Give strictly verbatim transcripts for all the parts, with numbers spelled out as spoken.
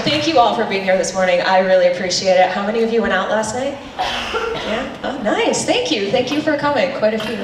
thank you all for being here this morning. I really appreciate it. How many of you went out last night? Yeah? Oh, nice. Thank you. Thank you for coming. Quite a few.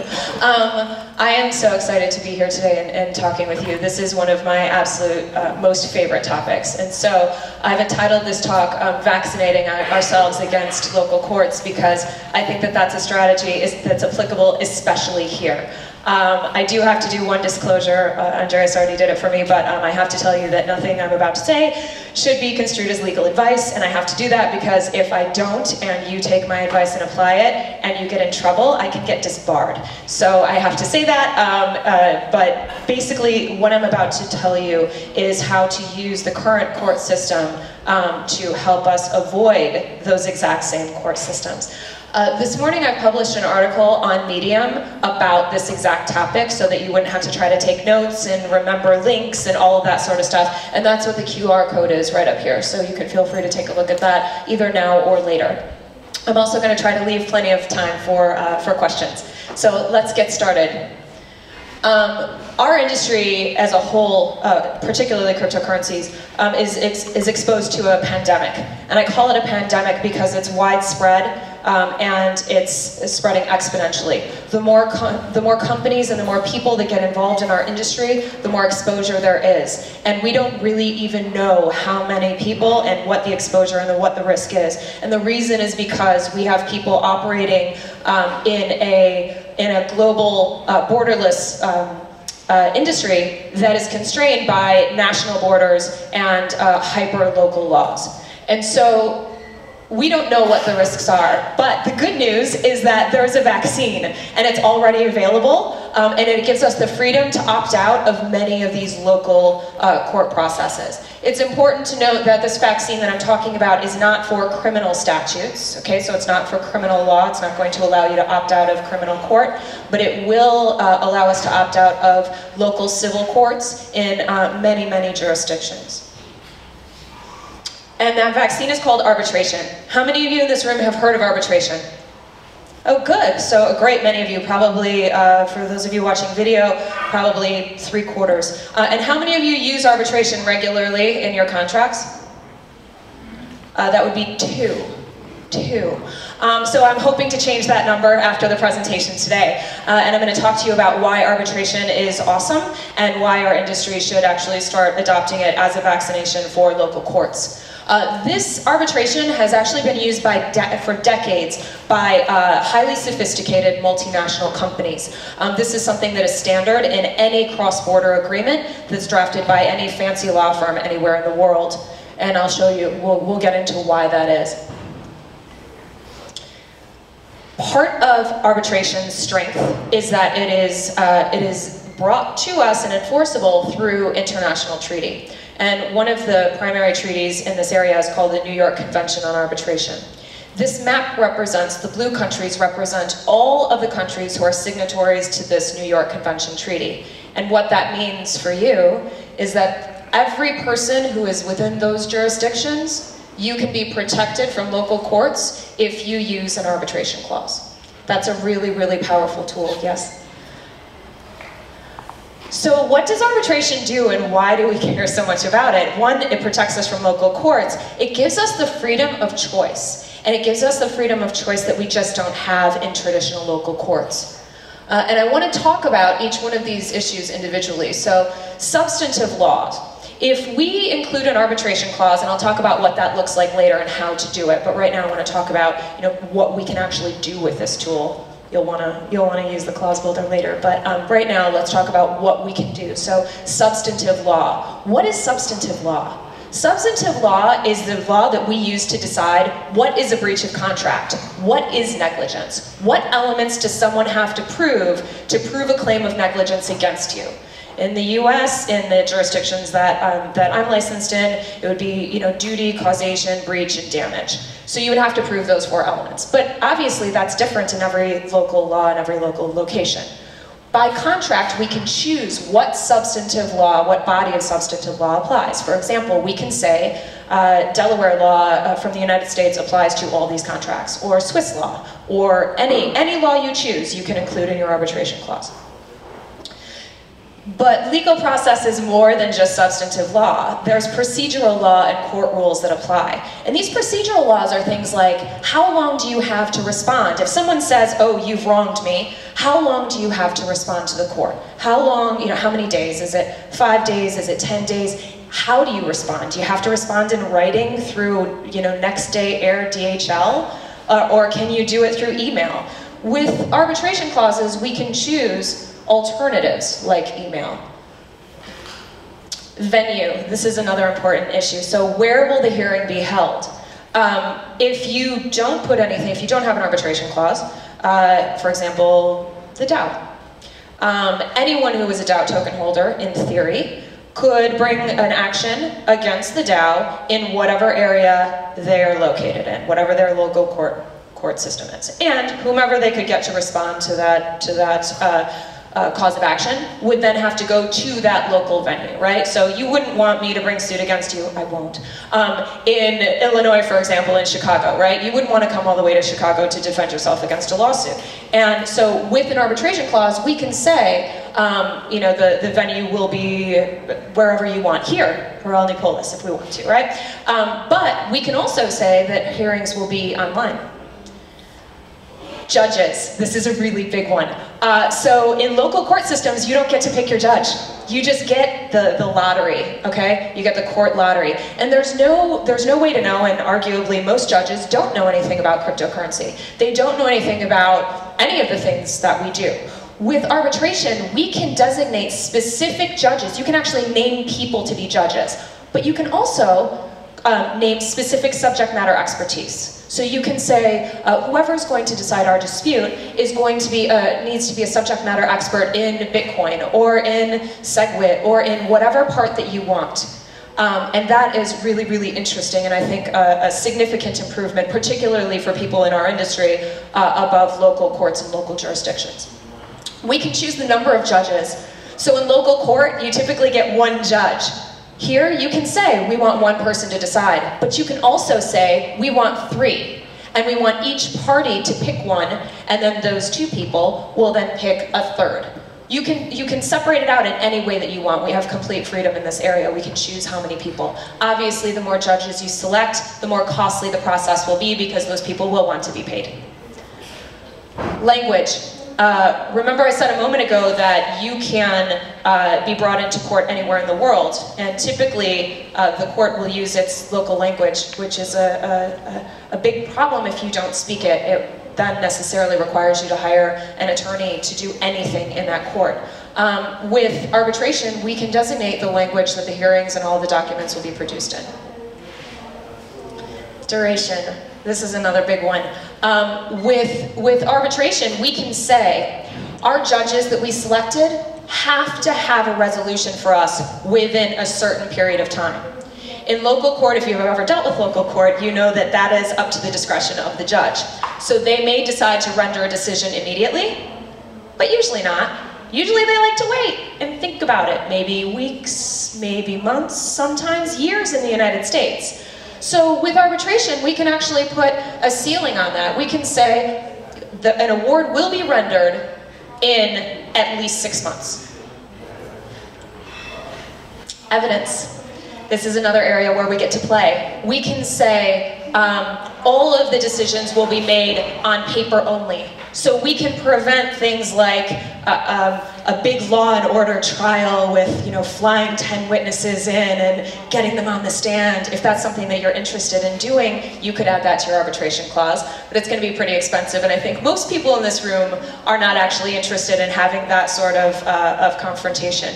Um, I am so excited to be here today and, and talking with you. This is one of my absolute uh, most favorite topics. And so I've entitled this talk, um, Vaccinating Ourselves Against Local Courts, because I think that that's a strategy is, that's applicable especially here. Um, I do have to do one disclosure. Uh, Andreas already did it for me, but um, I have to tell you that nothing I'm about to say should be construed as legal advice, and I have to do that because if I don't and you take my advice and apply it and you get in trouble, I can get disbarred. So I have to say that, um, uh, but basically what I'm about to tell you is how to use the current court system um, to help us avoid those exact same court systems. Uh, this morning I published an article on Medium about this exact topic so that you wouldn't have to try to take notes and remember links and all of that sort of stuff, and that's what the Q R code is right up here, so you can feel free to take a look at that either now or later. I'm also going to try to leave plenty of time for, uh, for questions. So let's get started. Um, our industry as a whole, uh, particularly cryptocurrencies, um, is, is, is exposed to a pandemic. And I call it a pandemic because it's widespread. Um, and it's spreading exponentially. The more, com the more companies and the more people that get involved in our industry, the more exposure there is. And we don't really even know how many people and what the exposure and the, what the risk is. And the reason is because we have people operating um, in, a, in a global, uh, borderless um, Uh, industry that is constrained by national borders and uh, hyper-local laws. And so, we don't know what the risks are, but the good news is that there's a vaccine and it's already available, um, and it gives us the freedom to opt out of many of these local uh, court processes. It's important to note that this vaccine that I'm talking about is not for criminal statutes, okay? So it's not for criminal law, it's not going to allow you to opt out of criminal court, but it will uh, allow us to opt out of local civil courts in uh, many, many jurisdictions. And that vaccine is called arbitration. How many of you in this room have heard of arbitration? Oh, good. So a great many of you, probably, uh, for those of you watching video, probably three quarters. Uh, and how many of you use arbitration regularly in your contracts? Uh, that would be two. Two. Um, so I'm hoping to change that number after the presentation today. Uh, and I'm going to talk to you about why arbitration is awesome and why our industry should actually start adopting it as a vaccination for local courts. Uh, this arbitration has actually been used by de for decades by uh, highly sophisticated multinational companies. Um, this is something that is standard in any cross-border agreement that's drafted by any fancy law firm anywhere in the world. And I'll show you, we'll, we'll get into why that is. Part of arbitration's strength is that it is, uh, it is brought to us and enforceable through international treaty. And one of the primary treaties in this area is called the New York Convention on Arbitration. This map represents, the blue countries represent all of the countries who are signatories to this New York Convention treaty. And what that means for you is that every person who is within those jurisdictions, you can be protected from local courts if you use an arbitration clause. That's a really, really powerful tool, yes? So what does arbitration do and why do we care so much about it? One, it protects us from local courts. It gives us the freedom of choice. And it gives us the freedom of choice that we just don't have in traditional local courts. Uh, and I want to talk about each one of these issues individually. So substantive law. If we include an arbitration clause, and I'll talk about what that looks like later and how to do it, but right now I want to talk about, you know, what we can actually do with this tool. You'll want to you'll want to use the clause builder later, but um, right now let's talk about what we can do. So substantive law. What is substantive law? Substantive law is the law that we use to decide what is a breach of contract, what is negligence, what elements does someone have to prove to prove a claim of negligence against you. In the U S, in the jurisdictions that, um, that I'm licensed in, it would be, you know, duty, causation, breach, and damage. So you would have to prove those four elements. But obviously that's different in every local law and every local location. By contract, we can choose what substantive law, what body of substantive law applies. For example, we can say uh, Delaware law uh, from the United States applies to all these contracts, or Swiss law, or any, any law you choose you can include in your arbitration clause. But legal process is more than just substantive law. There's procedural law and court rules that apply. And these procedural laws are things like, how long do you have to respond? If someone says, oh, you've wronged me, how long do you have to respond to the court? How long, you know, how many days? Is it five days? Is it ten days? How do you respond? Do you have to respond in writing through, you know, next day air D H L? Uh, or can you do it through email? With arbitration clauses, we can choose alternatives like email. Venue, this is another important issue. So where will the hearing be held? Um, if you don't put anything, if you don't have an arbitration clause, uh, for example, the doubt. Um, anyone who is a doubt token holder, in theory, could bring an action against the doubt in whatever area they're located in, whatever their local court court system is. And whomever they could get to respond to that, to that uh, Uh, cause of action would then have to go to that local venue, right? So you wouldn't want me to bring suit against you, I won't. Um, in Illinois, for example, in Chicago, right? You wouldn't want to come all the way to Chicago to defend yourself against a lawsuit. And so with an arbitration clause, we can say, um, you know, the, the venue will be wherever you want here, Paralelní Polis, if we want to, right? Um, but we can also say that hearings will be online. Judges, this is a really big one. Uh, so in local court systems, you don't get to pick your judge. You just get the, the lottery, okay? You get the court lottery. And there's no, there's no way to know, and arguably most judges don't know anything about cryptocurrency. They don't know anything about any of the things that we do. With arbitration, we can designate specific judges. You can actually name people to be judges, but you can also Um, name specific subject matter expertise. So you can say, uh, whoever's going to decide our dispute is going to be a, needs to be a subject matter expert in Bitcoin or in SegWit or in whatever part that you want. Um, and that is really, really interesting, and I think uh, a significant improvement, particularly for people in our industry, uh, above local courts and local jurisdictions. We can choose the number of judges. So in local court, you typically get one judge. Here, you can say, we want one person to decide, but you can also say, we want three, and we want each party to pick one, and then those two people will then pick a third. You can, you can separate it out in any way that you want. We have complete freedom in this area. We can choose how many people. Obviously, the more judges you select, the more costly the process will be, because those people will want to be paid. Language. Uh, remember I said a moment ago that you can uh, be brought into court anywhere in the world, and typically uh, the court will use its local language, which is a, a, a big problem if you don't speak it. It then necessarily requires you to hire an attorney to do anything in that court. Um, with arbitration, we can designate the language that the hearings and all the documents will be produced in. Duration. This is another big one. Um, with, with arbitration, we can say, our judges that we selected have to have a resolution for us within a certain period of time. In local court, if you've ever dealt with local court, you know that that is up to the discretion of the judge. So they may decide to render a decision immediately, but usually not. Usually they like to wait and think about it, maybe weeks, maybe months, sometimes years in the United States. So with arbitration, we can actually put a ceiling on that. We can say that an award will be rendered in at least six months. Evidence. This is another area where we get to play. We can say um, all of the decisions will be made on paper only. So we can prevent things like uh, um, a big Law and Order trial with, you know, flying ten witnesses in and getting them on the stand. If that's something that you're interested in doing, you could add that to your arbitration clause, but it's going to be pretty expensive, and I think most people in this room are not actually interested in having that sort of, uh, of confrontation.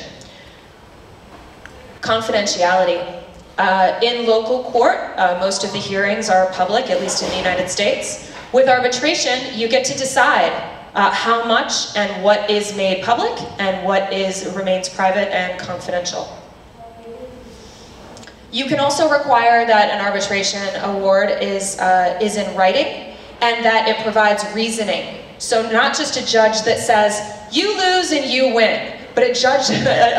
Confidentiality. Uh, in local court, uh, most of the hearings are public, at least in the United States. With arbitration, you get to decide Uh, how much and what is made public and what is remains private and confidential. You can also require that an arbitration award is, uh, is in writing, and that it provides reasoning. So not just a judge that says, you lose and you win, but a judge,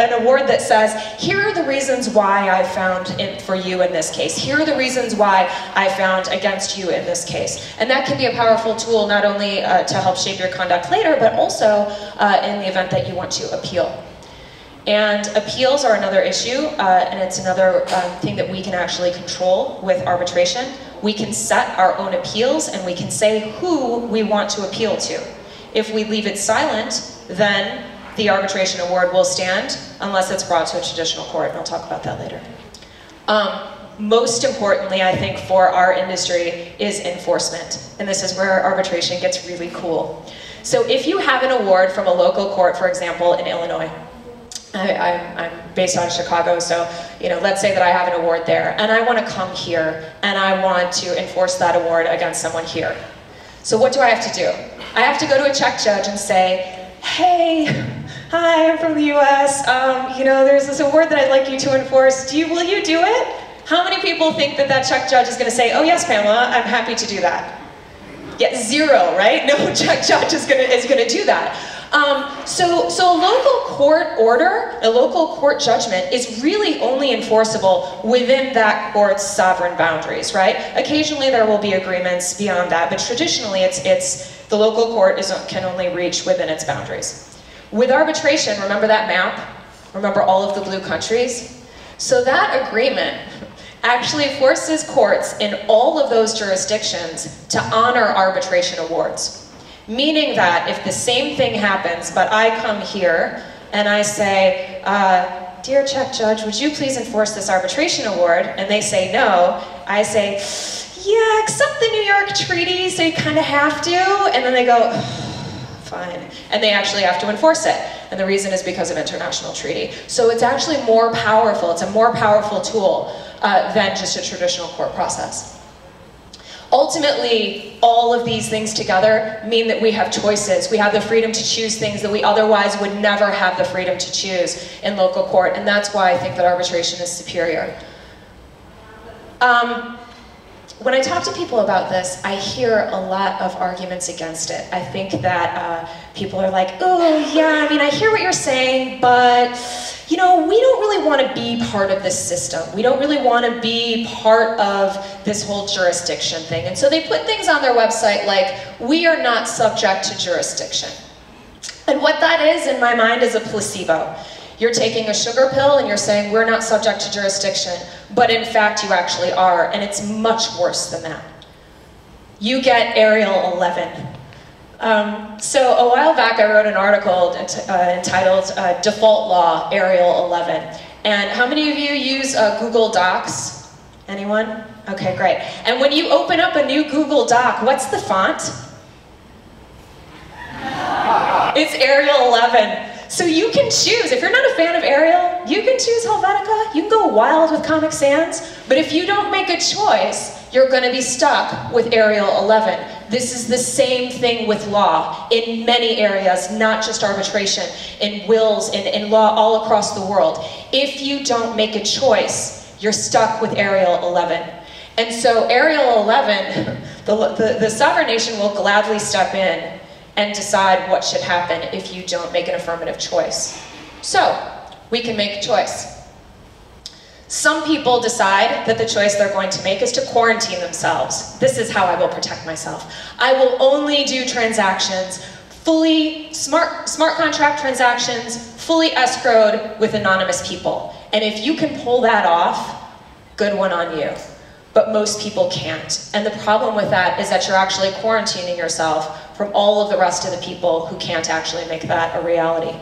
an award that says, here are the reasons why I found it for you in this case. Here are the reasons why I found against you in this case. And that can be a powerful tool, not only uh, to help shape your conduct later, but also uh, in the event that you want to appeal. And appeals are another issue, uh, and it's another uh, thing that we can actually control with arbitration. We can set our own appeals, and we can say who we want to appeal to. If we leave it silent, then the arbitration award will stand, unless it's brought to a traditional court, and I'll talk about that later. Um, most importantly, I think, for our industry is enforcement, and this is where arbitration gets really cool. So if you have an award from a local court, for example, in Illinois, I, I, I'm based out of Chicago, so you know, let's say that I have an award there, and I want to come here, and I want to enforce that award against someone here. So what do I have to do? I have to go to a Czech judge and say, hey, hi, I'm from the U S, um, you know, there's this award that I'd like you to enforce, do you, will you do it? How many people think that that Czech judge is going to say, oh yes, Pamela, I'm happy to do that? Yeah, zero, right? No Czech judge is going to, is going to do that. Um, so, so a local court order, a local court judgment is really only enforceable within that court's sovereign boundaries, right? Occasionally there will be agreements beyond that, but traditionally it's, it's the local court is, can only reach within its boundaries. With arbitration, remember that map? Remember all of the blue countries? So that agreement actually forces courts in all of those jurisdictions to honor arbitration awards. Meaning that if the same thing happens, but I come here and I say, uh, dear Czech judge, would you please enforce this arbitration award? And they say no, I say, yeah, except the New York Treaty, so you kind of have to. And then they go, oh, fine. And they actually have to enforce it. And the reason is because of international treaty. So it's actually more powerful, it's a more powerful tool uh, than just a traditional court process. Ultimately, all of these things together mean that we have choices. We have the freedom to choose things that we otherwise would never have the freedom to choose in local court, and that's why I think that arbitration is superior. Um, when I talk to people about this, I hear a lot of arguments against it. I think that uh, people are like, oh yeah, I mean, I hear what you're saying, but you know, we don't really want to be part of this system. We don't really want to be part of this whole jurisdiction thing. And so they put things on their website like, we are not subject to jurisdiction. And what that is, in my mind, is a placebo. You're taking a sugar pill and you're saying, we're not subject to jurisdiction, but in fact, you actually are, and it's much worse than that. You get Arial eleven. Um, so a while back I wrote an article ent uh, entitled uh, Default Law, Arial eleven. And how many of you use uh, Google Docs? Anyone? Okay, great. And when you open up a new Google Doc, what's the font? It's Arial eleven. So you can choose, if you're not a fan of Arial, you can choose Helvetica, you can go wild with Comic Sans, but if you don't make a choice, you're going to be stuck with Arial eleven. This is the same thing with law in many areas, not just arbitration, in wills, in, in law all across the world. If you don't make a choice, you're stuck with Arial eleven. And so Arial eleven, the, the, the sovereign nation will gladly step in and decide what should happen if you don't make an affirmative choice. So we can make a choice. Some people decide that the choice they're going to make is to quarantine themselves. This is how I will protect myself. I will only do transactions, fully smart, smart contract transactions, fully escrowed with anonymous people. And if you can pull that off, good one on you. But most people can't. And the problem with that is that you're actually quarantining yourself from all of the rest of the people who can't actually make that a reality.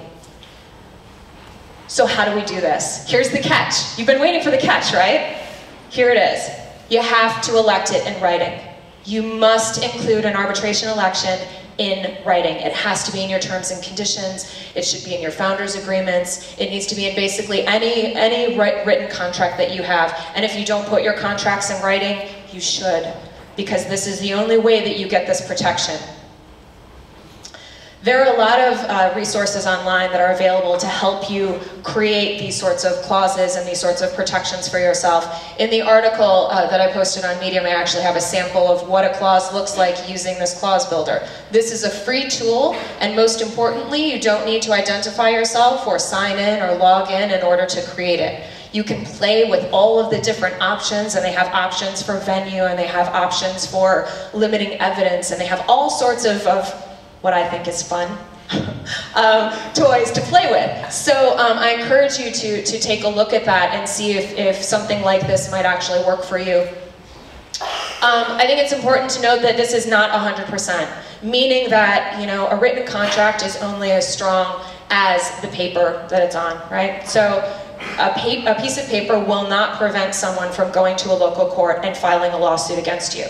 So how do we do this? Here's the catch. You've been waiting for the catch, right? Here it is. You have to elect it in writing. You must include an arbitration election in writing. It has to be in your terms and conditions. It should be in your founders' agreements. It needs to be in basically any, any written contract that you have. And if you don't put your contracts in writing, you should, because this is the only way that you get this protection. There are a lot of uh, resources online that are available to help you create these sorts of clauses and these sorts of protections for yourself. In the article uh, that I posted on Medium, I actually have a sample of what a clause looks like using this clause builder. This is a free tool, and most importantly, you don't need to identify yourself or sign in or log in in order to create it. You can play with all of the different options, and they have options for venue, and they have options for limiting evidence, and they have all sorts of, of what I think is fun um, toys to play with. So um, I encourage you to, to take a look at that and see if, if something like this might actually work for you. Um, I think it's important to note that this is not one hundred percent, meaning that, you know, a written contract is only as strong as the paper that it's on, right? So a, pa a piece of paper will not prevent someone from going to a local court and filing a lawsuit against you.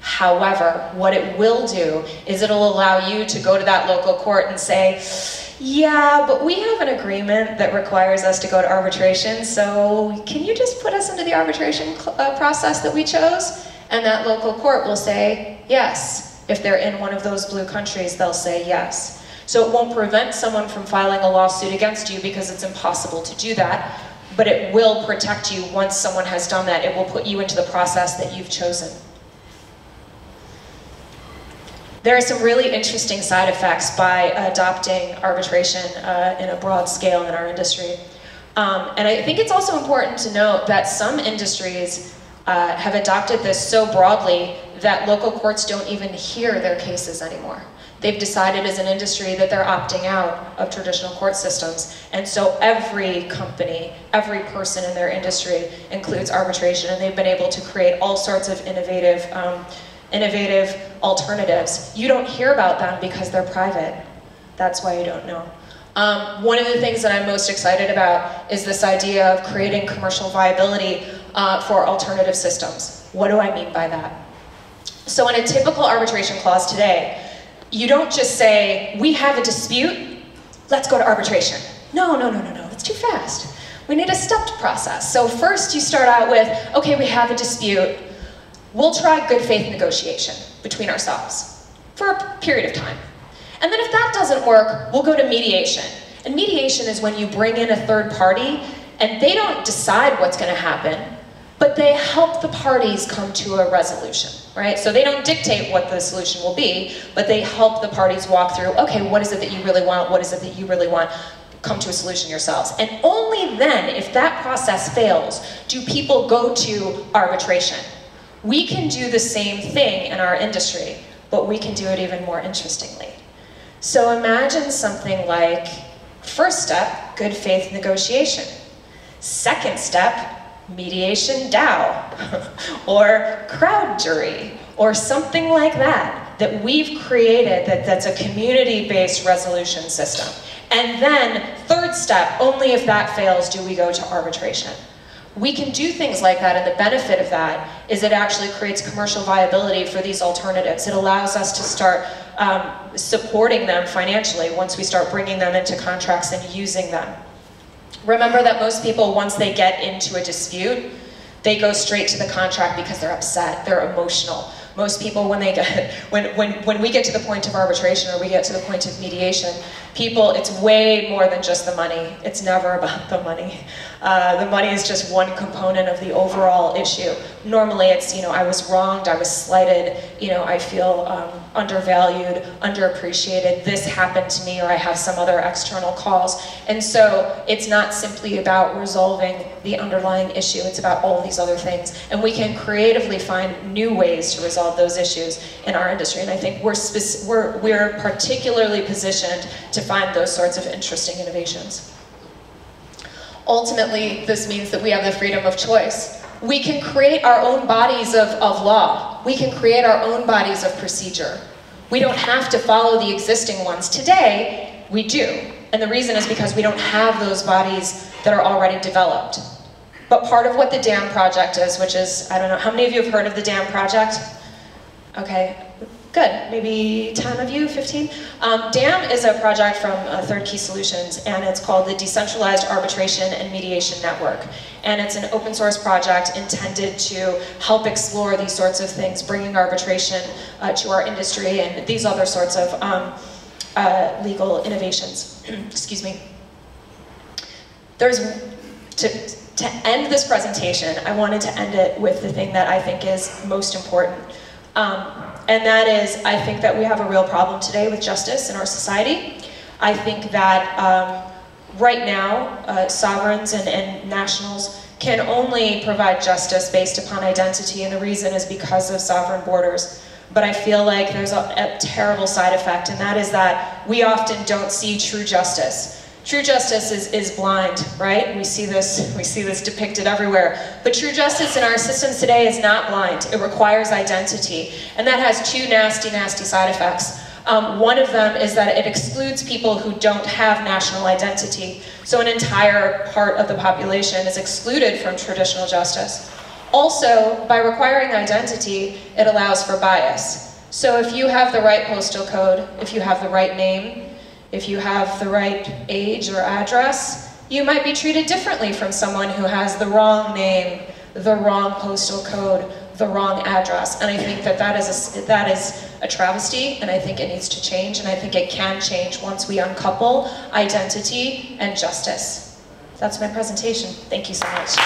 However, what it will do is it'll allow you to go to that local court and say, yeah, but we have an agreement that requires us to go to arbitration, so can you just put us into the arbitration uh, process that we chose? And that local court will say yes. If they're in one of those blue countries, they'll say yes. So it won't prevent someone from filing a lawsuit against you because it's impossible to do that, but it will protect you once someone has done that. It will put you into the process that you've chosen. There are some really interesting side effects by adopting arbitration uh, in a broad scale in our industry. Um, and I think it's also important to note that some industries Uh, have adopted this so broadly that local courts don't even hear their cases anymore. They've decided as an industry that they're opting out of traditional court systems. And so every company, every person in their industry includes arbitration, and they've been able to create all sorts of innovative, um, innovative alternatives. You don't hear about them because they're private. That's why you don't know. Um, one of the things that I'm most excited about is this idea of creating commercial viability uh, for alternative systems. What do I mean by that? So in a typical arbitration clause today, you don't just say, we have a dispute, let's go to arbitration. No, no, no, no, no, it's too fast. We need a stepped process. So first you start out with, okay, we have a dispute, we'll try good faith negotiation between ourselves for a period of time. And then if that doesn't work, we'll go to mediation. And mediation is when you bring in a third party and they don't decide what's gonna happen, but they help the parties come to a resolution, right? So they don't dictate what the solution will be, but they help the parties walk through, okay, what is it that you really want? What is it that you really want? Come to a solution yourselves. And only then, if that process fails, do people go to arbitration. We can do the same thing in our industry, but we can do it even more interestingly. So imagine something like, first step, good faith negotiation. Second step, mediation DAO, or crowd jury, or something like that, that we've created that, that's a community-based resolution system. And then, third step, only if that fails do we go to arbitration. We can do things like that, and the benefit of that is it actually creates commercial viability for these alternatives. It allows us to start um, supporting them financially once we start bringing them into contracts and using them. Remember that most people, once they get into a dispute, they go straight to the contract because they're upset, they're emotional. Most people, when they get, when, when, when we get to the point of arbitration or we get to the point of mediation, people, it's way more than just the money. It's never about the money. Uh, the money is just one component of the overall issue. Normally it's, you know, I was wronged, I was slighted, you know, I feel um, undervalued, underappreciated, this happened to me, or I have some other external cause. And so it's not simply about resolving the underlying issue, it's about all these other things. And we can creatively find new ways to resolve those issues in our industry, and I think we're, we're, we're particularly positioned to find those sorts of interesting innovations. Ultimately, this means that we have the freedom of choice. We can create our own bodies of, of law. We can create our own bodies of procedure. We don't have to follow the existing ones. Today, we do, and the reason is because we don't have those bodies that are already developed. But part of what the DAM project is, which is, I don't know, how many of you have heard of the DAM project? Okay, good, maybe ten of you, fifteen? Um, DAM is a project from uh, Third Key Solutions, and it's called the Decentralized Arbitration and Mediation Network. And it's an open source project intended to help explore these sorts of things, bringing arbitration uh, to our industry and these other sorts of um, uh, legal innovations. Excuse me. There's, to, to end this presentation, I wanted to end it with the thing that I think is most important. Um, and that is, I think that we have a real problem today with justice in our society. I think that um, right now, uh, sovereigns and, and nationals can only provide justice based upon identity, and the reason is because of sovereign borders. but I feel like there's a, a terrible side effect, and that is that we often don't see true justice. True justice is, is blind, right? We see this, we see this depicted everywhere. But true justice in our systems today is not blind. It requires identity. And that has two nasty, nasty side effects. Um, one of them is that it excludes people who don't have national identity. So an entire part of the population is excluded from traditional justice. Also, by requiring identity, it allows for bias. So if you have the right postal code, if you have the right name, if you have the right age or address, you might be treated differently from someone who has the wrong name, the wrong postal code, the wrong address. And I think that that is a, that is a travesty, and I think it needs to change, and I think it can change once we uncouple identity and justice. That's my presentation. Thank you so much.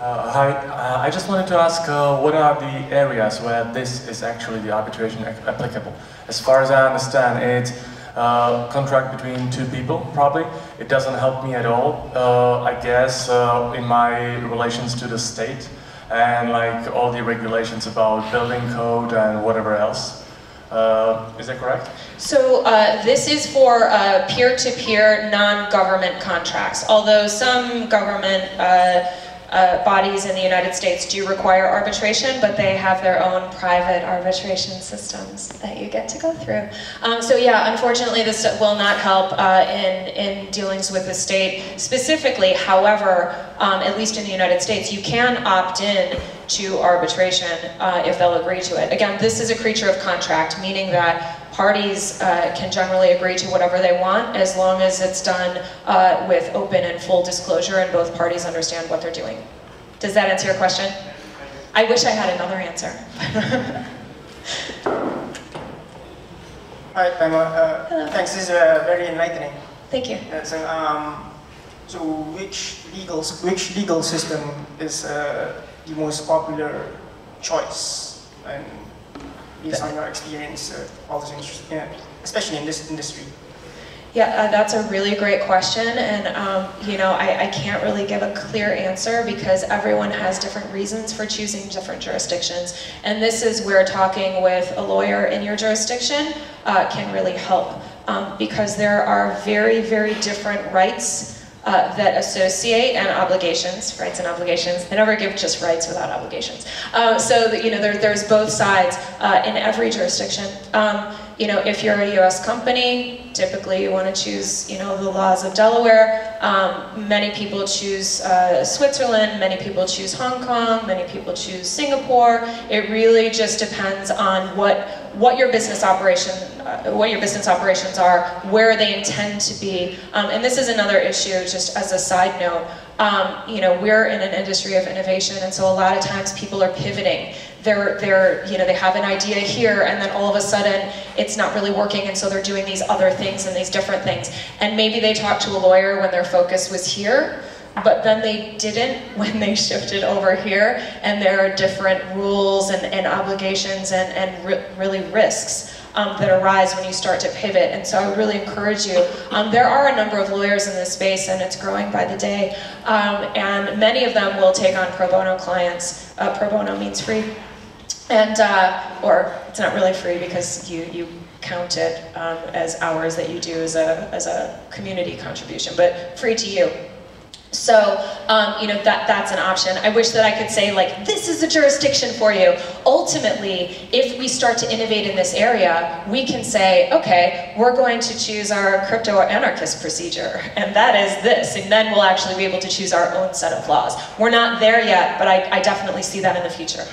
Uh, hi, uh, I just wanted to ask uh, what are the areas where this is actually the arbitration applicable? As far as I understand, it's a uh, contract between two people, probably. It doesn't help me at all, uh, I guess, uh, in my relations to the state and like all the regulations about building code and whatever else. Uh, is that correct? So uh, this is for uh, peer-to-peer non-government contracts, although some government uh, Uh, bodies in the United States do require arbitration, but they have their own private arbitration systems that you get to go through. Um, so yeah, unfortunately this will not help uh, in, in dealings with the state specifically. However, um, at least in the United States, you can opt in to arbitration uh, if they'll agree to it. Again, this is a creature of contract, meaning that parties uh, can generally agree to whatever they want as long as it's done uh, with open and full disclosure and both parties understand what they're doing. Does that answer your question? I wish I had another answer. Hi, Pamela. Uh, Hello. Thanks, this is uh, very enlightening. Thank you. Uh, so, um, so which, legal, which legal system is uh, the most popular choice? And based on your experience, uh, all this industry, yeah, especially in this industry? Yeah, uh, that's a really great question, and um, you know, I, I can't really give a clear answer because everyone has different reasons for choosing different jurisdictions, and this is where talking with a lawyer in your jurisdiction uh, can really help, um, because there are very, very different rights Uh, that associate and obligations, rights and obligations. They never give just rights without obligations. Uh, so that, you know, there, there's both sides uh, in every jurisdiction. Um, you know, if you're a U S company, typically you want to choose, you know, the laws of Delaware. Um, many people choose uh, Switzerland. Many people choose Hong Kong. Many people choose Singapore. It really just depends on what what your business operation. what your business operations are, where they intend to be. Um, and this is another issue, just as a side note. Um, you know, we're in an industry of innovation, and so a lot of times people are pivoting. They're, they're, you know, they have an idea here, and then all of a sudden it's not really working, and so they're doing these other things and these different things. And maybe they talked to a lawyer when their focus was here, but then they didn't when they shifted over here, and there are different rules and, and obligations and, and re really risks Um, that arise when you start to pivot. And so I would really encourage you. Um, there are a number of lawyers in this space, and it's growing by the day. Um, and many of them will take on pro bono clients. Uh, pro bono means free. And, uh, or it's not really free because you, you count it um, as hours that you do as a, as a community contribution, but free to you. So, um, you know, that, that's an option. I wish that I could say, like, this is a jurisdiction for you. Ultimately, if we start to innovate in this area, we can say, okay, we're going to choose our crypto anarchist procedure, and that is this, and then we'll actually be able to choose our own set of laws. We're not there yet, but I, I definitely see that in the future.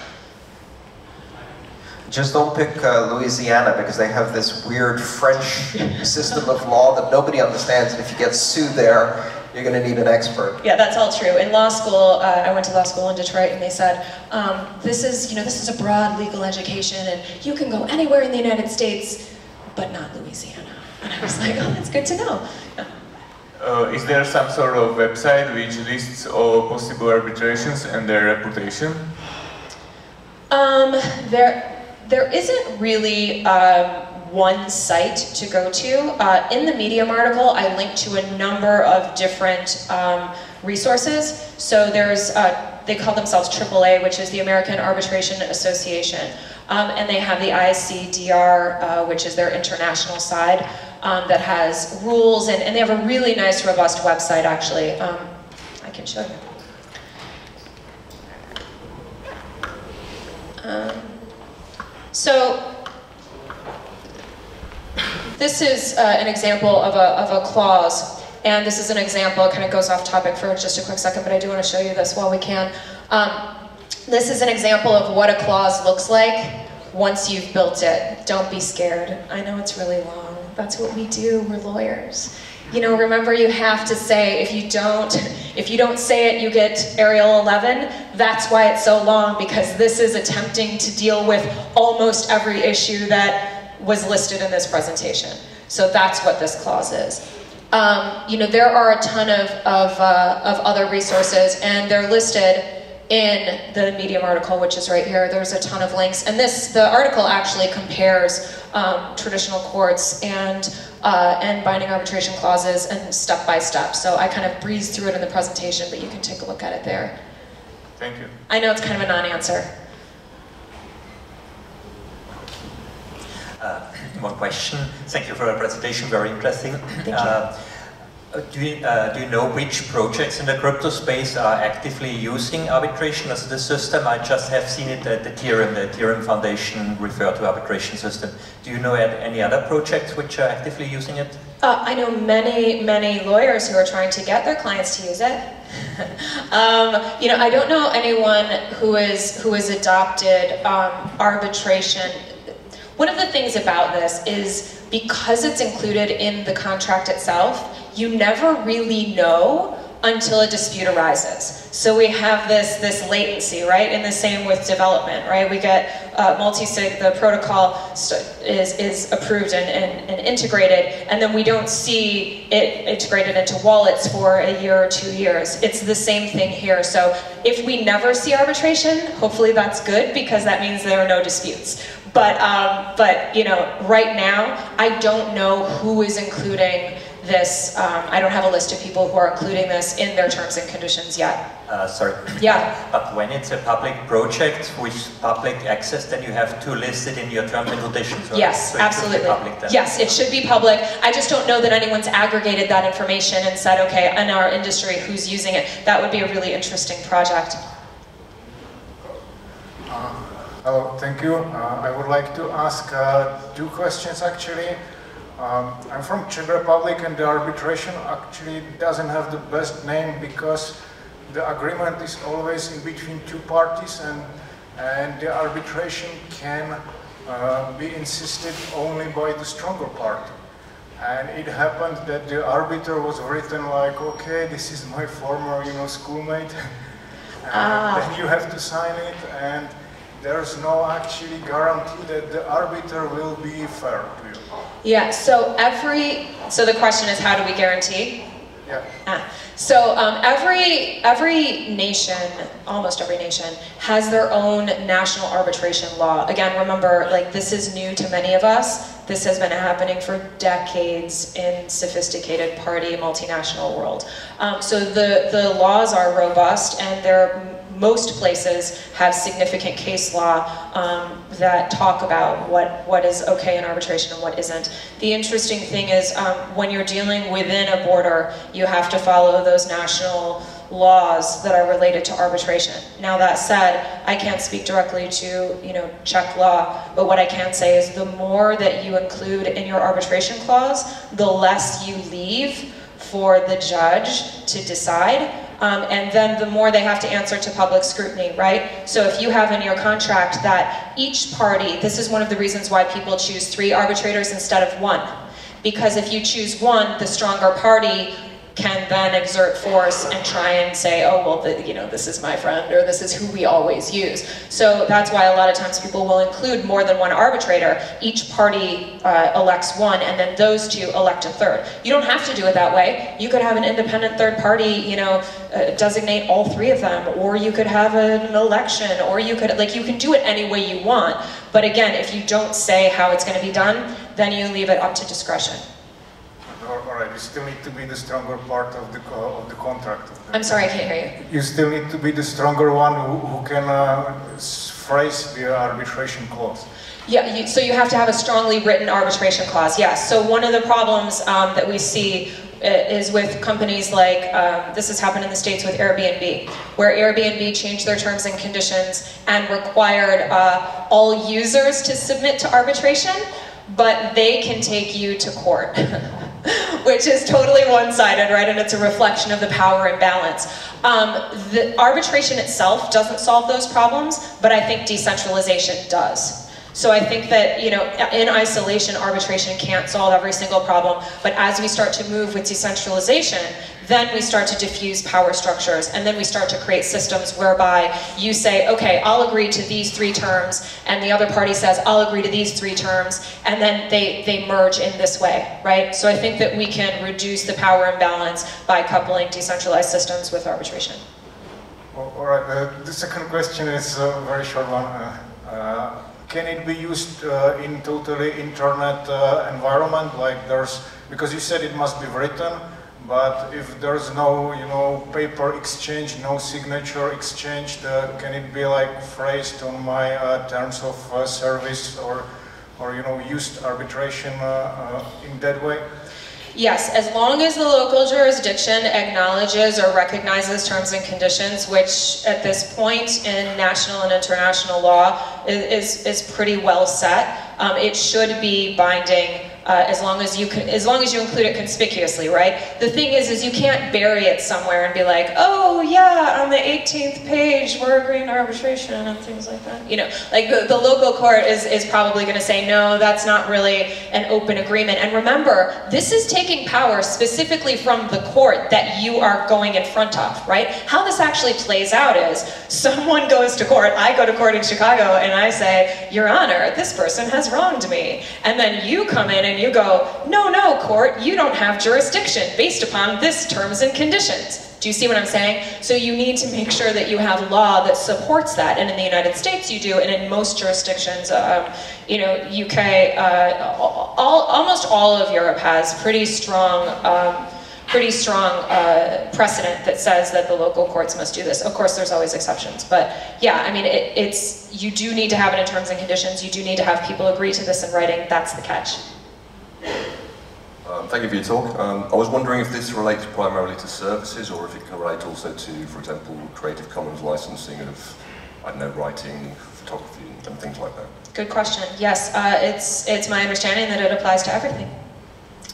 Just don't pick uh, Louisiana because they have this weird French system of law that nobody understands, and if you get sued there, you're going to need an expert. Yeah, that's all true. In law school, uh, I went to law school in Detroit, and they said, um, this is, you know, this is a broad legal education, and you can go anywhere in the United States, but not Louisiana. And I was like, oh, that's good to know. Yeah. Uh, is there some sort of website which lists all possible arbitrations and their reputation? Um, there, there isn't really um, one site to go to. Uh, in the Medium article, I linked to a number of different um, resources. So there's, uh, they call themselves triple A, which is the American Arbitration Association. Um, and they have the I C D R, uh, which is their international side, um, that has rules, and, and they have a really nice, robust website, actually. Um, I can show you. Um, so, this is uh, an example of a, of a clause, and this is an example, it kind of goes off topic for just a quick second, but I do want to show you this while we can. Um, this is an example of what a clause looks like once you've built it. Don't be scared. I know it's really long. That's what we do, we're lawyers. You know, remember you have to say, if you don't, if you don't say it, you get Arial eleven. That's why it's so long, because this is attempting to deal with almost every issue that was listed in this presentation. So that's what this clause is. Um, you know, there are a ton of, of, uh, of other resources, and they're listed in the Medium article, which is right here. There's a ton of links. And this, the article actually compares um, traditional courts and, uh, and binding arbitration clauses and step by step. So I kind of breezed through it in the presentation, but you can take a look at it there. Thank you. I know it's kind of a non-answer. Uh, one question. Thank you for your presentation, very interesting. Thank you. Uh, do, you uh, do you know which projects in the crypto space are actively using arbitration as the system? I just have seen it at the Ethereum, the Ethereum Foundation referred to arbitration system. Do you know any other projects which are actively using it? Uh, I know many, many lawyers who are trying to get their clients to use it. um, you know, I don't know anyone who is who has adopted um, arbitration. One of the things about this is because it's included in the contract itself, you never really know until a dispute arises. So we have this, this latency, right? And the same with development, right? We get uh, multi-sig, the protocol is, is approved and, and, and integrated, and then we don't see it integrated into wallets for a year or two years. It's the same thing here. So if we never see arbitration, hopefully that's good, because that means there are no disputes. But, um, but you know, right now, I don't know who is including this. Um, I don't have a list of people who are including this in their terms and conditions yet. Uh, sorry. Yeah. But when it's a public project with public access, then you have to list it in your terms and conditions. Right? Yes, so absolutely. Public, then. Yes, it should be public. I just don't know that anyone's aggregated that information and said, okay, in our industry, who's using it? That would be a really interesting project. Uh-huh. Hello, thank you. Uh, I would like to ask uh, two questions actually. Um, I'm from Czech Republic, and the arbitration actually doesn't have the best name because the agreement is always in between two parties, and, and the arbitration can uh, be insisted only by the stronger party. And it happened that the arbiter was written like, okay, this is my former, you know, schoolmate. and ah. Then you have to sign it, and there's no actually guarantee that the arbiter will be fair to you. Yeah, so every, so the question is, how do we guarantee? Yeah. Ah. So um, every, every nation, almost every nation, has their own national arbitration law. Again, remember, like, this is new to many of us. This has been happening for decades in sophisticated party, multinational world. Um, so the, the laws are robust, and they're most places have significant case law um, that talk about what, what is okay in arbitration and what isn't. The interesting thing is um, when you're dealing within a border, you have to follow those national laws that are related to arbitration. Now that said, I can't speak directly to, you know, Czech law, but what I can say is the more that you include in your arbitration clause, the less you leave for the judge to decide. Um, and then the more they have to answer to public scrutiny, right? So if you have in your contract that each party, this is one of the reasons why people choose three arbitrators instead of one. Because if you choose one, the stronger party can then exert force and try and say, oh, well, the, you know, this is my friend, or this is who we always use. So that's why a lot of times people will include more than one arbitrator. Each party uh, elects one, and then those two elect a third. You don't have to do it that way. You could have an independent third party, you know, uh, designate all three of them, or you could have an election, or you could, like, you can do it any way you want. But again, if you don't say how it's going to be done, then you leave it up to discretion. All right, you still need to be the stronger part of the uh, of the contract. Of the, I'm sorry, I can't hear you. You still need to be the stronger one who, who can uh, phrase the arbitration clause. Yeah, you, so you have to have a strongly written arbitration clause, yes. So one of the problems um, that we see is with companies like, um, this has happened in the States with Airbnb, where Airbnb changed their terms and conditions and required uh, all users to submit to arbitration, but they can take you to court. Which is totally one-sided, right? And it's a reflection of the power imbalance. Um, the arbitration itself doesn't solve those problems, but I think decentralization does. So I think that, you know, in isolation, arbitration can't solve every single problem, but as we start to move with decentralization, then we start to diffuse power structures, and then we start to create systems whereby you say, okay, I'll agree to these three terms, and the other party says, I'll agree to these three terms, and then they, they merge in this way, right? So I think that we can reduce the power imbalance by coupling decentralized systems with arbitration. Well, all right, uh, the second question is a very short one. Uh, uh, can it be used uh, in totally internet uh, environment, like there's, because you said it must be written, but if there's no, you know, paper exchange, no signature exchange, uh, can it be like phrased on my uh, terms of uh, service, or, or you know, used arbitration uh, uh, in that way? Yes, as long as the local jurisdiction acknowledges or recognizes terms and conditions, which at this point in national and international law is, is pretty well set, um, it should be binding. Uh, as long as you can, as long as you include it conspicuously, right? The thing is, is you can't bury it somewhere and be like, oh yeah, on the eighteenth page, we're agreeing to arbitration and things like that. You know, like the, the local court is, is probably gonna say, no, that's not really an open agreement. And remember, this is taking power specifically from the court that you are going in front of, right? How this actually plays out is, someone goes to court, I go to court in Chicago and I say, Your Honor, this person has wronged me. And then you come in and And you go, no, no, court, you don't have jurisdiction based upon this terms and conditions. Do you see what I'm saying? So you need to make sure that you have law that supports that, and in the United States you do, and in most jurisdictions, um, you know, U K, uh, all, almost all of Europe has pretty strong, um, pretty strong uh, precedent that says that the local courts must do this. Of course, there's always exceptions, but yeah, I mean, it, it's you do need to have it in terms and conditions. You do need to have people agree to this in writing. That's the catch. Um, thank you for your talk. Um, I was wondering if this relates primarily to services, or if it can relate also to, for example, Creative Commons licensing of, I don't know, writing, photography, and things like that. Good question. Yes, uh, it's it's my understanding that it applies to everything.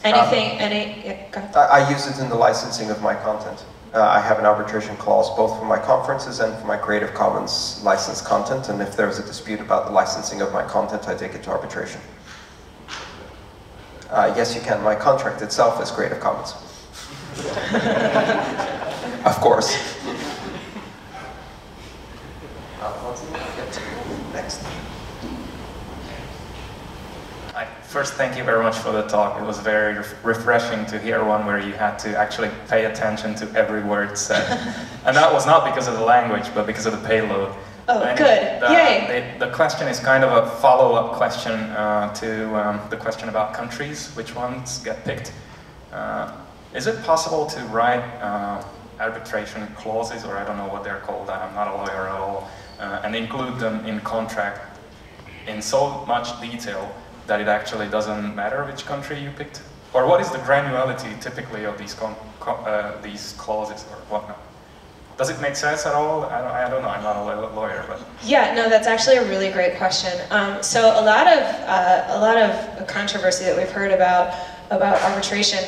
Anything, um, any, yeah, go ahead. I, I use it in the licensing of my content. Uh, I have an arbitration clause both for my conferences and for my Creative Commons licensed content, and if there's a dispute about the licensing of my content, I take it to arbitration. Uh, yes, you can. My contract itself is Creative Commons. Of course. Next. I, first, thank you very much for the talk. It was very re refreshing to hear one where you had to actually pay attention to every word said. And that was not because of the language, but because of the payload. Oh, and good. The, Yay. The, the question is kind of a follow-up question uh, to um, the question about countries, which ones get picked. Uh, is it possible to write uh, arbitration clauses, or I don't know what they're called, I'm not a lawyer at all, uh, and include them in contract in so much detail that it actually doesn't matter which country you picked? Or what is the granularity typically of these, con co uh, these clauses or whatnot? Does it make sense at all? I don't, I don't know, I'm not a lawyer, but... Yeah, no, that's actually a really great question. Um, so a lot of, uh, a lot of controversy that we've heard about, about arbitration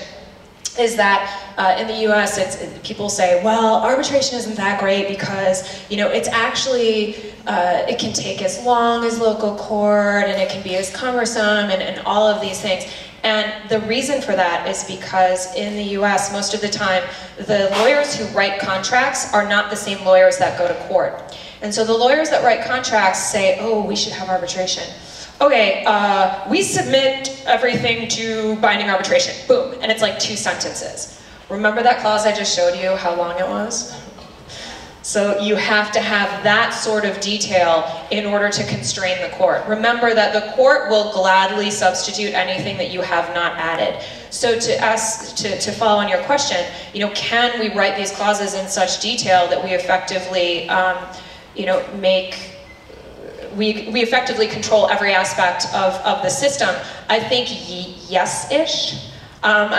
is that uh, in the U S, it's, people say, well, arbitration isn't that great because, you know, it's actually, uh, it can take as long as local court, and it can be as cumbersome, and, and all of these things. And the reason for that is because in the U S, most of the time, the lawyers who write contracts are not the same lawyers that go to court. And so the lawyers that write contracts say, oh, we should have arbitration. Okay, uh, we submit everything to binding arbitration, boom, and it's like two sentences. Remember that clause I just showed you, how long it was? So you have to have that sort of detail in order to constrain the court. Remember that the court will gladly substitute anything that you have not added. So to ask, to, to follow on your question, you know, can we write these clauses in such detail that we effectively, um, you know, make We, we effectively control every aspect of, of the system? I think yes-ish, um,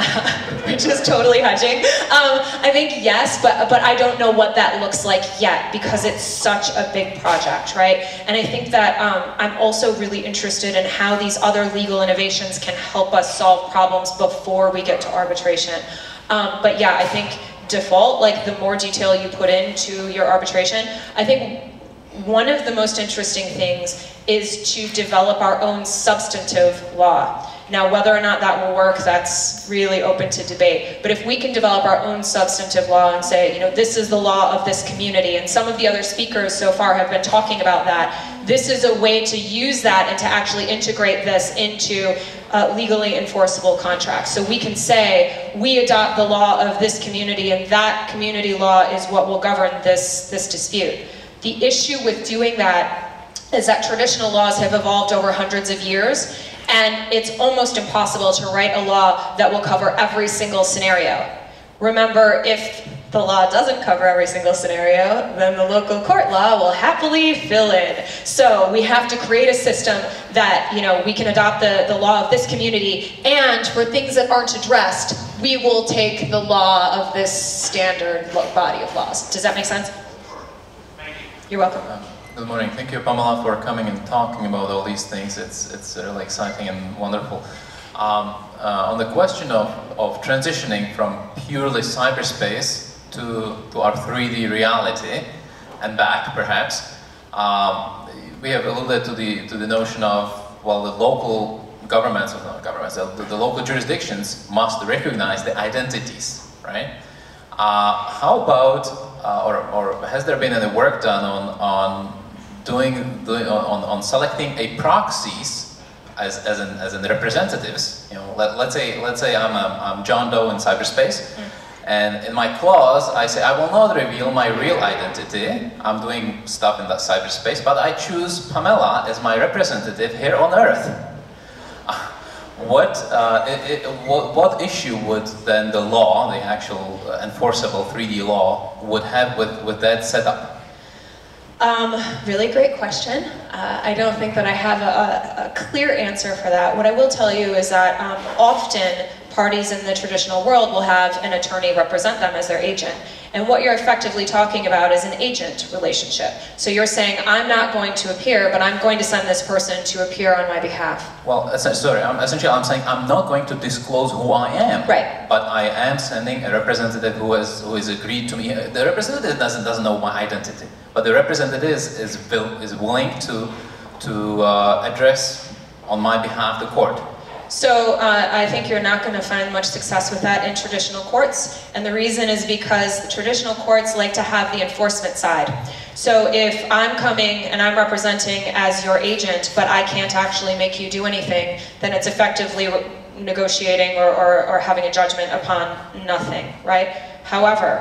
which is totally hedging. Um, I think yes, but, but I don't know what that looks like yet because it's such a big project, right? And I think that um, I'm also really interested in how these other legal innovations can help us solve problems before we get to arbitration. Um, but yeah, I think default, like the more detail you put into your arbitration, I think one of the most interesting things is to develop our own substantive law. Now, whether or not that will work, that's really open to debate. But if we can develop our own substantive law and say, you know, this is the law of this community, and some of the other speakers so far have been talking about that, this is a way to use that and to actually integrate this into uh, legally enforceable contracts. So we can say, we adopt the law of this community, and that community law is what will govern this, this dispute. The issue with doing that is that traditional laws have evolved over hundreds of years, and it's almost impossible to write a law that will cover every single scenario. Remember, if the law doesn't cover every single scenario, then the local court law will happily fill in. So we have to create a system that, you know, we can adopt the, the law of this community, and for things that aren't addressed, we will take the law of this standard body of laws. Does that make sense? You're welcome. Uh, good morning. Thank you, Pamela, for coming and talking about all these things. It's it's really exciting and wonderful. Um, uh, on the question of, of transitioning from purely cyberspace to, to our three D reality and back, perhaps, um, we have alluded to the to the notion of, well, the local governments, or not governments, the, the local jurisdictions must recognize the identities, right? Uh, how about Uh, or, or has there been any work done on, on doing, doing on, on selecting a proxies as as in, as in representatives? You know, let, let's say let's say I'm, a, I'm John Doe in cyberspace, and in my clause I say I will not reveal my real identity. I'm doing stuff in that cyberspace, but I choose Pamela as my representative here on Earth. What, uh, it, it, what, what issue would then the law, the actual enforceable three D law, would have with, with that setup? Um, really great question. Uh, I don't think that I have a, a clear answer for that. What I will tell you is that um, often parties in the traditional world will have an attorney represent them as their agent. And what you're effectively talking about is an agent relationship. So you're saying, I'm not going to appear, but I'm going to send this person to appear on my behalf. Well, sorry, I'm, essentially I'm saying I'm not going to disclose who I am. Right. But I am sending a representative who has who is agreed to me. The representative doesn't doesn't know my identity, but the representative is is, is willing to to uh, address on my behalf the court. So uh, I think you're not going to find much success with that in traditional courts, and the reason is because the traditional courts like to have the enforcement side. So if I'm coming and I'm representing as your agent, but I can't actually make you do anything, then it's effectively negotiating or, or, or having a judgment upon nothing, right? However,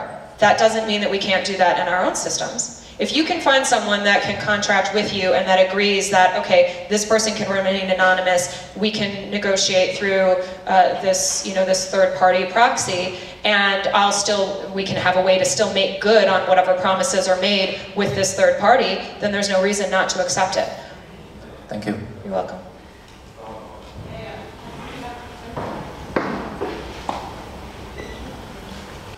that doesn't mean that we can't do that in our own systems. If you can find someone that can contract with you and that agrees that, okay, this person can remain anonymous, we can negotiate through uh, this, you know, this third-party proxy, and I'll still, we can have a way to still make good on whatever promises are made with this third party, then there's no reason not to accept it. Thank you. You're welcome.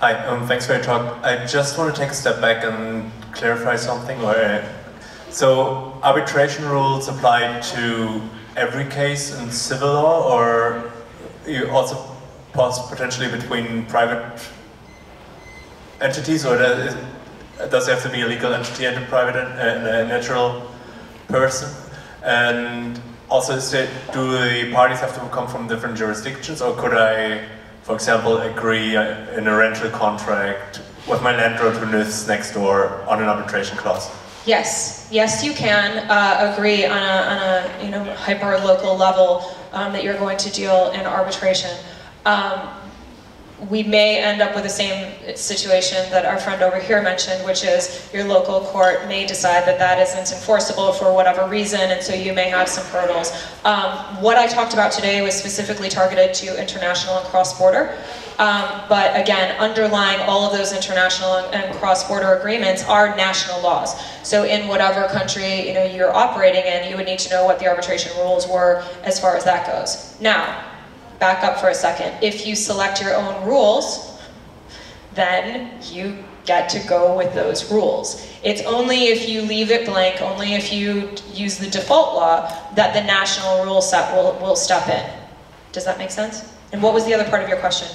Hi, um, thanks for your talk. I just want to take a step back and clarify something. Where, so arbitration rules apply to every case in civil law, or you also pass potentially between private entities, or does it have to be a legal entity and a private and a natural person? And also say, do the parties have to come from different jurisdictions, or could I, for example, agree in a rental contract with my landlord who lives next door on an arbitration clause? Yes, yes, you can uh, agree on a, on a you know hyper-local level um, that you're going to deal in arbitration. Um, we may end up with the same situation that our friend over here mentioned, which is your local court may decide that that isn't enforceable for whatever reason, and so you may have some hurdles. Um, what I talked about today was specifically targeted to international and cross-border. Um, but again, underlying all of those international and, and cross-border agreements are national laws. So in whatever country you know, you're operating in, you would need to know what the arbitration rules were as far as that goes. Now, back up for a second. If you select your own rules, then you get to go with those rules. It's only if you leave it blank, only if you use the default law, that the national rule set will, will step in. Does that make sense? And what was the other part of your question?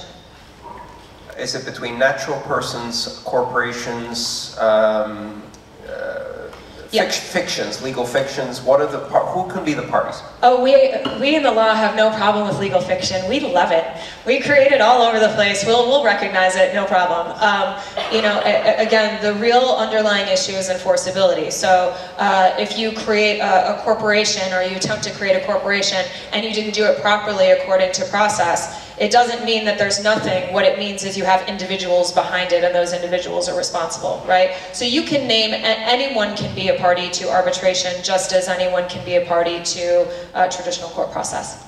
Is it between natural persons, corporations, um, uh, yeah. fic fictions, legal fictions? What are the par who can be the parties? Oh, we we in the law have no problem with legal fiction. We love it. We create it all over the place. We'll we'll recognize it, no problem. Um, you know, a, again, the real underlying issue is enforceability. So uh, if you create a, a corporation, or you attempt to create a corporation, and you didn't do it properly according to process, it doesn't mean that there's nothing. What it means is you have individuals behind it, and those individuals are responsible, right? So you can name, anyone can be a party to arbitration, just as anyone can be a party to a traditional court process.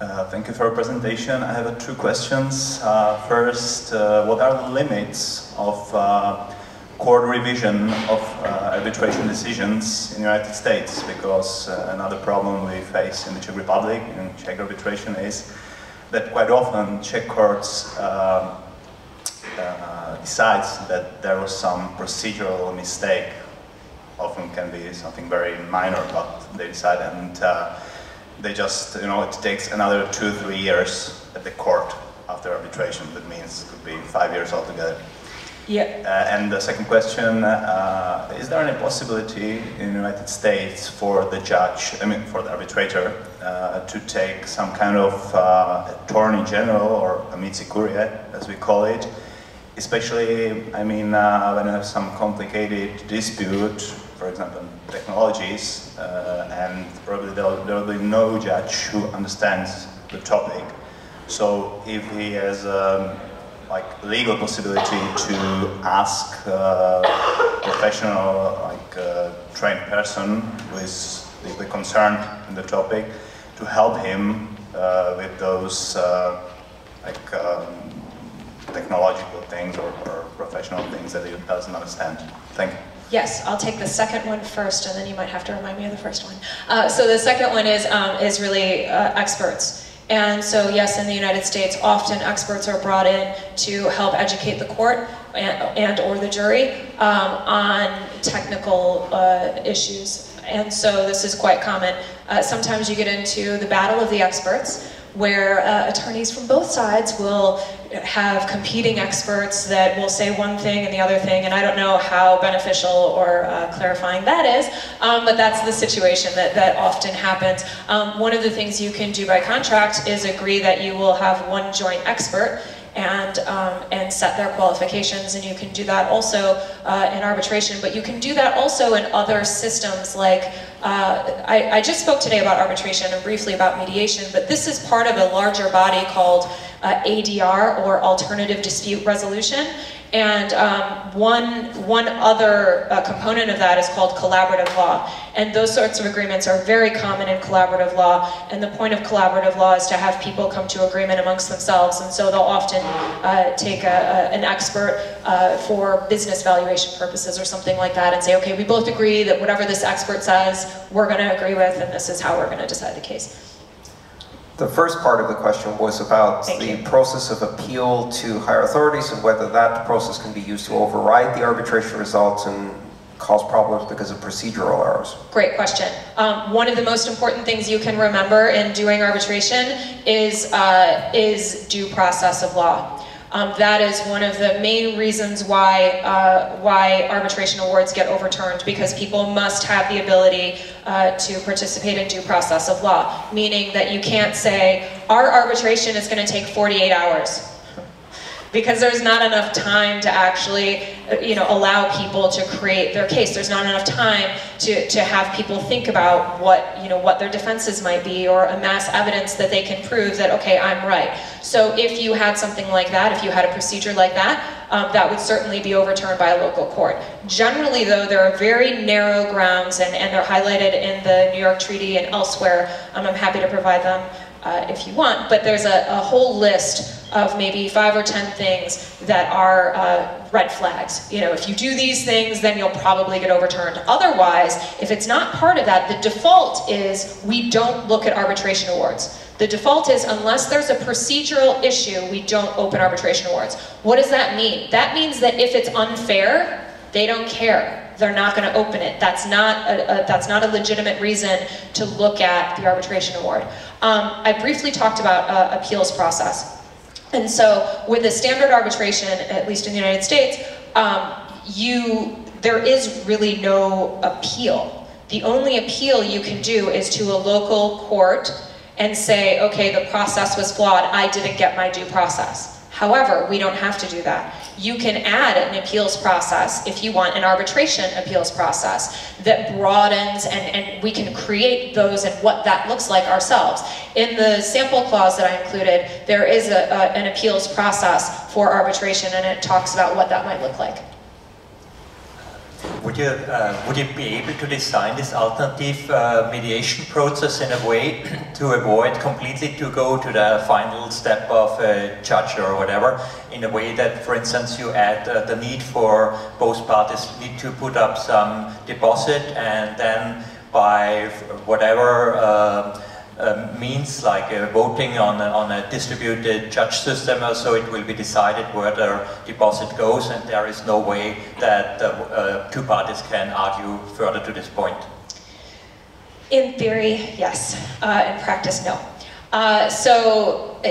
Uh, thank you for your presentation. I have uh, two questions. Uh, first, uh, what are the limits of uh, court revision of uh, arbitration decisions in the United States, because uh, another problem we face in the Czech Republic in Czech arbitration is that quite often Czech courts uh, uh, decides that there was some procedural mistake. Often can be something very minor, but they decide, and uh, they just, you know, it takes another two, three years at the court after arbitration. That means it could be five years altogether. Yeah. Uh, and the second question, uh, is there any possibility in the United States for the judge, I mean for the arbitrator, uh, to take some kind of uh, attorney general, or amici curiae as we call it, especially, I mean, uh, when you have some complicated dispute, for example, technologies, uh, and probably there will be no judge who understands the topic. So if he has um, like legal possibility to ask uh, a professional, like uh, trained person who is deeply concerned in the topic, to help him uh, with those uh, like um, technological things or, or professional things that he doesn't understand. Thank you. Yes, I'll take the second one first, and then you might have to remind me of the first one. Uh, so the second one is um, is really uh, experts. And so yes, in the United States, often experts are brought in to help educate the court and, and or the jury um, on technical uh, issues. And so this is quite common. Uh, sometimes you get into the battle of the experts, where uh, attorneys from both sides will have competing experts that will say one thing and the other thing, and I don't know how beneficial or uh, clarifying that is, um, but that's the situation that, that often happens. Um, one of the things you can do by contract is agree that you will have one joint expert and um, and set their qualifications, and you can do that also uh, in arbitration, but you can do that also in other systems like, uh, I, I just spoke today about arbitration and briefly about mediation, but this is part of a larger body called uh, A D R, or Alternative Dispute Resolution, and um, one, one other uh, component of that is called collaborative law, and those sorts of agreements are very common in collaborative law, and the point of collaborative law is to have people come to agreement amongst themselves, and so they'll often uh, take a, a, an expert uh, for business valuation purposes or something like that and say, okay, we both agree that whatever this expert says, we're going to agree with, and this is how we're going to decide the case. The first part of the question was about Thank the you. process of appeal to higher authorities and whether that process can be used to override the arbitration results and cause problems because of procedural errors. Great question. Um, one of the most important things you can remember in doing arbitration is, uh, is due process of law. Um, that is one of the main reasons why uh, why arbitration awards get overturned, because people must have the ability uh, to participate in due process of law, meaning that you can't say, our arbitration is going to take forty-eight hours, because there's not enough time to actually you know, allow people to create their case. There's not enough time to, to have people think about what, you know, what their defenses might be, or amass evidence that they can prove that, okay, I'm right. So if you had something like that, if you had a procedure like that, um, that would certainly be overturned by a local court. Generally though, there are very narrow grounds, and, and they're highlighted in the New York Treaty and elsewhere. Um, I'm happy to provide them uh, if you want, but there's a, a whole list of maybe five or ten things that are uh, red flags. You know, if you do these things, then you'll probably get overturned. Otherwise, if it's not part of that, the default is we don't look at arbitration awards. The default is, unless there's a procedural issue, we don't open arbitration awards. What does that mean? That means that if it's unfair, they don't care. They're not going to open it. That's not a, a, that's not a legitimate reason to look at the arbitration award. Um, I briefly talked about uh, appeals process. And so with a standard arbitration, at least in the United States, um, you, there is really no appeal. The only appeal you can do is to a local court and say, okay, the process was flawed, I didn't get my due process. However, we don't have to do that. You can add an appeals process if you want, an arbitration appeals process that broadens, and, and we can create those and what that looks like ourselves. In the sample clause that I included, there is a, a, an appeals process for arbitration, and it talks about what that might look like. Would you, uh, would you be able to design this alternative uh, mediation process in a way to avoid completely to go to the final step of a judge or whatever, in a way that, for instance, you add uh, the need for both parties need to put up some deposit, and then by whatever uh, uh, means, like uh, voting on a, on a distributed judge system, or so, it will be decided where the deposit goes, and there is no way that uh, uh, two parties can argue further to this point. In theory, yes. Uh, in practice, no. Uh, so, uh,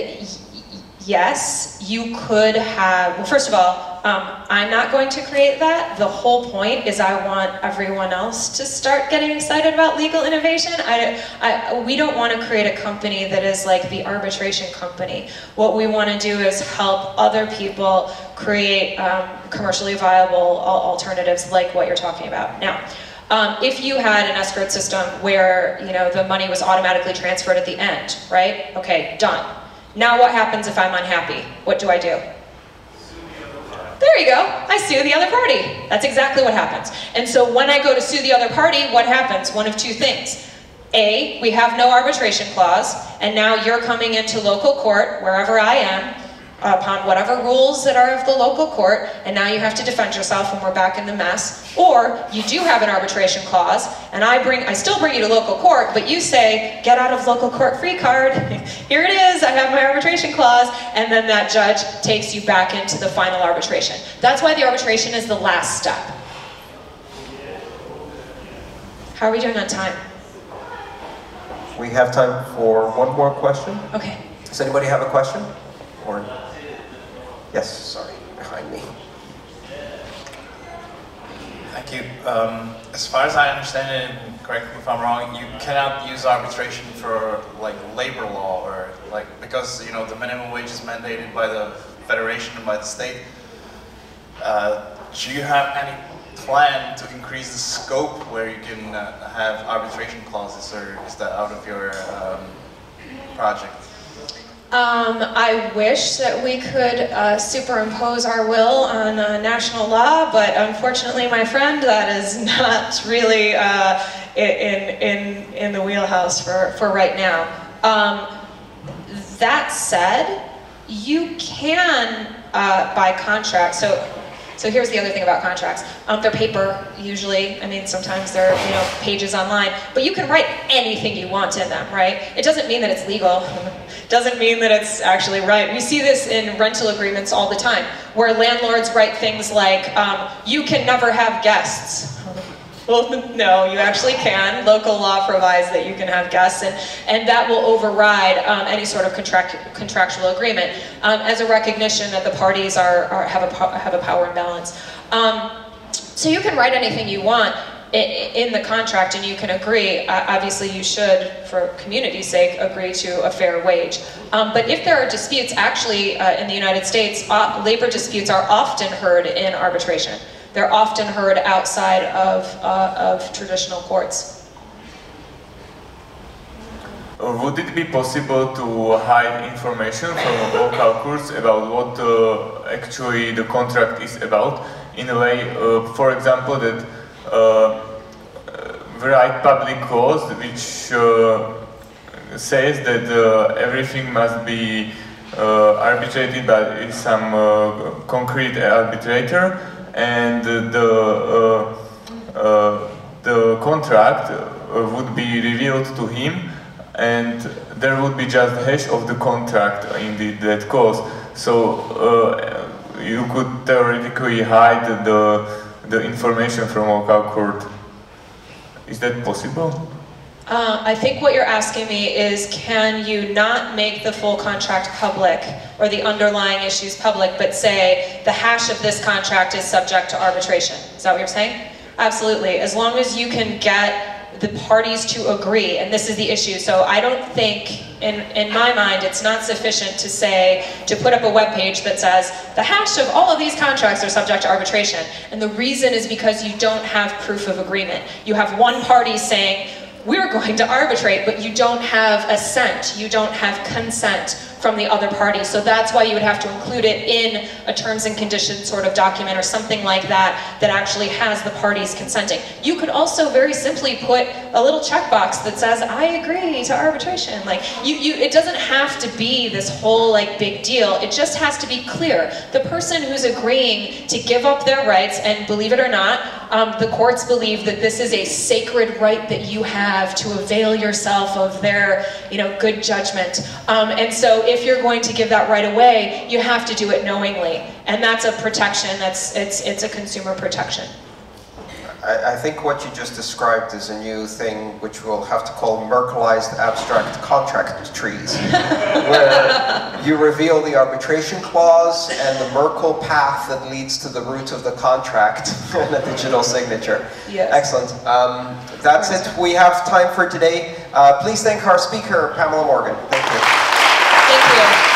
yes, you could have, well, first of all, Um, I'm not going to create that. The whole point is I want everyone else to start getting excited about legal innovation. I, I, we don't want to create a company that is like the arbitration company. What we want to do is help other people create um, commercially viable alternatives like what you're talking about now. Um, if you had an escrow system where, you know, the money was automatically transferred at the end, right? Okay, done. Now what happens if I'm unhappy? What do I do? There you go, I sue the other party. That's exactly what happens. And so when I go to sue the other party, what happens? One of two things. A, we have no arbitration clause, and now you're coming into local court, wherever I am, upon whatever rules that are of the local court, and now you have to defend yourself, and we're back in the mess. Or you do have an arbitration clause, and I bring, I still bring you to local court, but you say, get out of local court free card, here it is, I have my arbitration clause, and then that judge takes you back into the final arbitration. That's why the arbitration is the last step. How are we doing on time? We have time for one more question. Okay. Does anybody have a question? Or... Yes, sorry, behind me. Thank you. Um, as far as I understand it, and correct me if I'm wrong, you cannot use arbitration for like labor law, or like, because you know the minimum wage is mandated by the federation and by the state. Uh, do you have any plan to increase the scope where you can uh, have arbitration clauses, or is that out of your um, project? Um, I wish that we could uh, superimpose our will on uh, national law, but unfortunately, my friend, that is not really uh, in, in, in the wheelhouse for, for right now. Um, that said, you can, uh, by contract, so, so here's the other thing about contracts. Um, they're paper, usually. I mean, sometimes they're, you know, pages online, but you can write anything you want in them, right? It doesn't mean that it's legal. Doesn't mean that it's actually right. We see this in rental agreements all the time, where landlords write things like, um, you can never have guests. Well, no, you actually can. Local law provides that you can have guests, and, and that will override um, any sort of contract, contractual agreement um, as a recognition that the parties are, are have, a, have a power imbalance. Um, so you can write anything you want in the contract, and you can agree. Uh, obviously you should, for community's sake, agree to a fair wage. Um, but if there are disputes, actually uh, in the United States, uh, labor disputes are often heard in arbitration. They're often heard outside of, uh, of traditional courts. Would it be possible to hide information from local courts about what uh, actually the contract is about? In a way, uh, for example, that Uh, write public laws which uh, says that uh, everything must be uh, arbitrated by some uh, concrete arbitrator, and the uh, uh, the contract would be revealed to him, and there would be just hash of the contract in the, that clause. So uh, you could theoretically hide the the information from local court. Is that possible? Uh, I think what you're asking me is, can you not make the full contract public or the underlying issues public, but say the hash of this contract is subject to arbitration? Is that what you're saying? Absolutely, as long as you can get the parties to agree, and this is the issue. So I don't think, in, in my mind, it's not sufficient to say, to put up a web page that says, the hash of all of these contracts are subject to arbitration. And the reason is because you don't have proof of agreement. You have one party saying, we're going to arbitrate, but you don't have assent, you don't have consent from the other party. So that's why you would have to include it in a terms and conditions sort of document or something like that, that actually has the parties consenting. You could also very simply put a little checkbox that says, I agree to arbitration. Like, you, you, it doesn't have to be this whole like big deal, it just has to be clear. The person who's agreeing to give up their rights, and believe it or not, um, the courts believe that this is a sacred right that you have to avail yourself of their, you know, good judgment. Um, and so if you're going to give that right away, you have to do it knowingly, and that's a protection. That's it's it's a consumer protection. I, I think what you just described is a new thing, which we'll have to call Merkelized abstract contract trees, where you reveal the arbitration clause and the Merkle path that leads to the root of the contract and a digital signature. Yes. Excellent. Um, that's it. We have time for today. Uh, please thank our speaker, Pamela Morgan. Thank you. Thank you.